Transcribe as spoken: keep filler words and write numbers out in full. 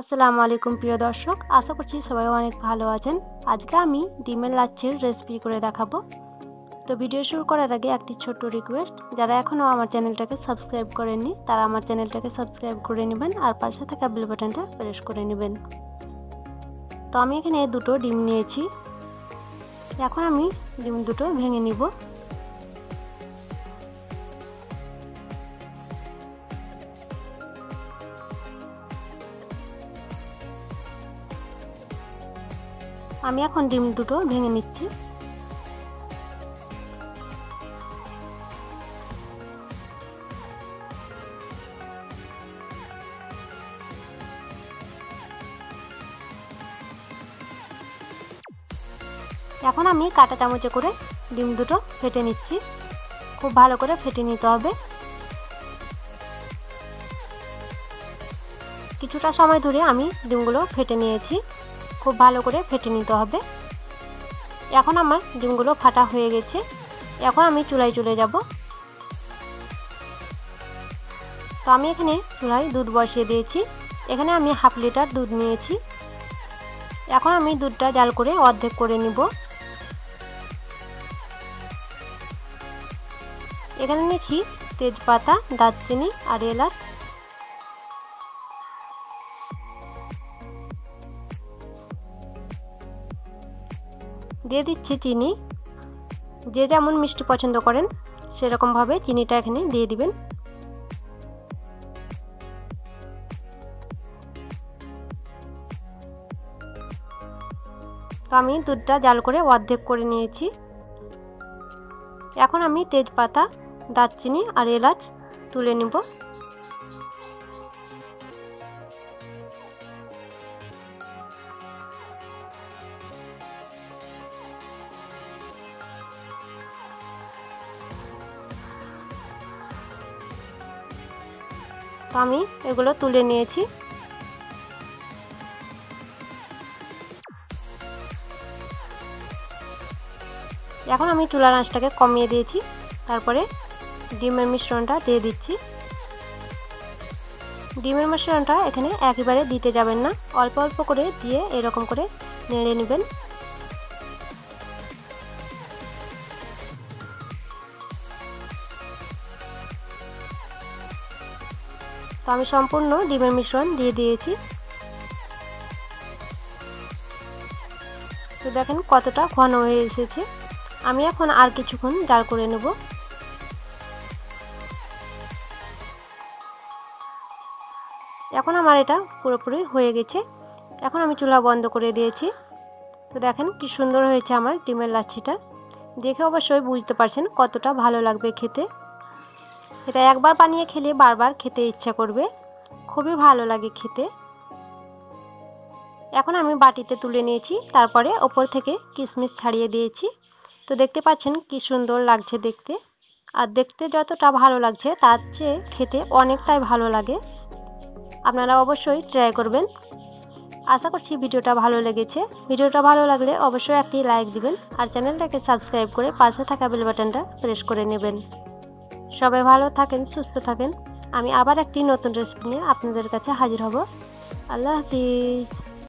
আসসালামু আলাইকুম প্রিয় দর্শক, আশা করছি সবাই অনেক ভালো আছেন। আজকে আমি ডিমের লাচ্ছির রেসিপি করে দেখাবো। তো ভিডিও শুরু করার আগে একটি ছোট্ট রিকোয়েস্ট, যারা এখনও আমার চ্যানেলটাকে সাবস্ক্রাইব করেননি তারা আমার চ্যানেলটাকে সাবস্ক্রাইব করে নেবেন আর পাশে থাকা বেল বাটনটা প্রেস করে নেবেন। তো আমি এখানে দুটো ডিম নিয়েছি, এখন আমি ডিম দুটো ভেঙে নিব। আমি এখন ডিম দুটো ভেঙে নিচ্ছি। এখন আমি কাঁটা চামচে করে ডিম দুটো ফেটে নিচ্ছি, খুব ভালো করে ফেটে নিতে হবে। কিছুটা সময় ধরে আমি ডিমগুলো ফেটে নিয়েছি, খুব ভালো করে ফেটে নিতে হবে। এখন আমার ডিমগুলো ফাটা হয়ে গেছে, এখন আমি চুলায় চলে যাব। তো আমি এখানে চুলায় দুধ বসিয়ে দিয়েছি, এখানে আমি হাফ লিটার দুধ নিয়েছি। এখন আমি দুধটা জাল করে অর্ধেক করে নিব। এখানে নিয়েছি তেজপাতা, দারচিনি আর এলাচ। দিয়ে দিচ্ছি চিনি, যে যেমন মিষ্টি পছন্দ করেন সেরকমভাবে চিনিটা এখানে দিয়ে দিবেন। তো আমি দুধটা জাল করে অর্ধেক করে নিয়েছি। এখন আমি তেজপাতা, দারচিনি আর এলাচ তুলে নিব। তো আমি এগুলো তুলে নিয়েছি। এখন আমি চুলার আঁচটাকে কমিয়ে দিয়েছি, তারপরে ডিমের মিশ্রণটা দিয়ে দিচ্ছি। ডিমের মিশ্রণটা এখানে একেবারে দিতে যাবেন না, অল্প অল্প করে দিয়ে এরকম করে নেড়ে নেবেন। তো আমি সম্পূর্ণ ডিমের মিশ্রণ দিয়ে দিয়েছি। তো দেখেন কতটা ঘন হয়ে এসেছে। আমি এখন আর কিছুক্ষণ জাল করে নেব। এখন আমার এটা পুরোপুরি হয়ে গেছে, এখন আমি চুলা বন্ধ করে দিয়েছি। তো দেখেন কি সুন্দর হয়েছে আমার ডিমের লাচ্ছিটা, দেখে অবশ্যই বুঝতে পারছেন কতটা ভালো লাগবে খেতে। এটা একবার বানিয়ে খেলে বারবার খেতে ইচ্ছা করবে, খুবই ভালো লাগে খেতে। এখন আমি বাটিতে তুলে নিয়েছি, তারপরে ওপর থেকে কিশমিশ ছাড়িয়ে দিয়েছি। তো দেখতে পাচ্ছেন কি সুন্দর লাগছে দেখতে, আর দেখতে যতটা ভালো লাগছে তার চেয়ে খেতে অনেকটাই ভালো লাগে। আপনারা অবশ্যই ট্রাই করবেন। আশা করছি ভিডিওটা ভালো লেগেছে। ভিডিওটা ভালো লাগলে অবশ্যই একটি লাইক দিবেন আর চ্যানেলটাকে সাবস্ক্রাইব করে পাশে থাকা বেল বাটনটা প্রেস করে নেবেন। সবাই ভালো থাকেন, সুস্থ থাকেন। আমি আবার একটি নতুন রেসিপি নিয়ে আপনাদের কাছে হাজির হব। আল্লাহ হাফিজ।